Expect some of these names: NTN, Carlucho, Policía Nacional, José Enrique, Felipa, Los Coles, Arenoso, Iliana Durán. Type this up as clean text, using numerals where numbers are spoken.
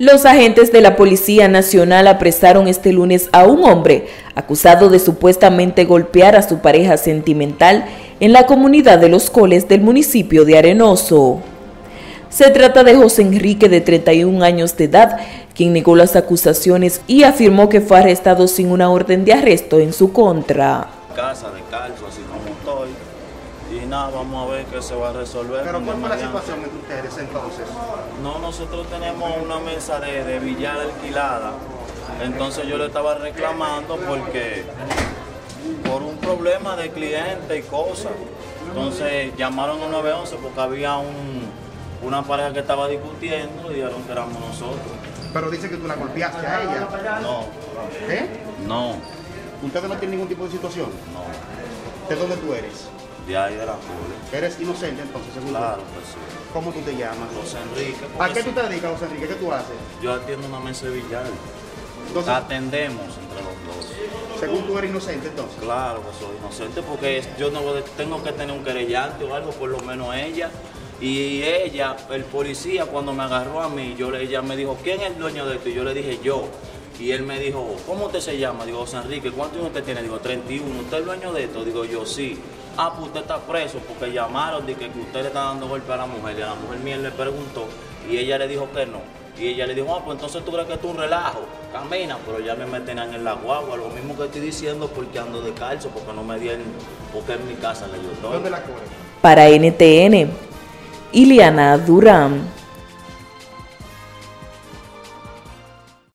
Los agentes de la Policía Nacional apresaron este lunes a un hombre acusado de supuestamente golpear a su pareja sentimental en la comunidad de Los Coles del municipio de Arenoso. Se trata de José Enrique, de 31 años de edad, quien negó las acusaciones y afirmó que fue arrestado sin una orden de arresto en su contra. Casa de calcio, así como estoy, y nada, vamos a ver qué se va a resolver. ¿Pero cómo es la situación entre ustedes entonces? No, nosotros tenemos una mesa de billar alquilada, entonces yo le estaba reclamando porque por un problema de cliente y cosas. Entonces llamaron al 911 porque había una pareja que estaba discutiendo y dijeron que éramos nosotros. Pero dice que tú la golpeaste a ella. No. ¿Eh? No. ¿Ustedes no tienen ningún tipo de situación? No. ¿De dónde tú eres? De ahí, de la Coles. ¿Eres inocente entonces, según tú? Claro que sí. ¿Cómo tú te llamas? José Enrique. ¿A qué tú te dedicas, José Enrique? ¿Qué tú haces? Yo atiendo una mesa de billar. Entonces, atendemos entre los dos. ¿Según tú eres inocente entonces? Claro que soy inocente porque yo no tengo que tener un querellante o algo, por lo menos ella. Y ella, el policía, cuando me agarró a mí, ella me dijo, ¿quién es el dueño de esto? Y yo le dije, yo. Y él me dijo, ¿cómo usted se llama? Digo, José Enrique, ¿cuántos años usted tiene? Digo, 31. ¿Usted es dueño de esto? Digo, yo sí. Ah, pues usted está preso, porque llamaron de que usted le está dando golpe a la mujer. Y a la mujer mía le preguntó, y ella le dijo que no. Y ella le dijo, ah, pues entonces tú crees que es un relajo, camina, pero ya me meterán en la guagua, lo mismo que estoy diciendo porque ando de calzo, porque no me dieron, porque en mi casa le ayudó. ¿Dónde la corre? Para NTN, Iliana Durán.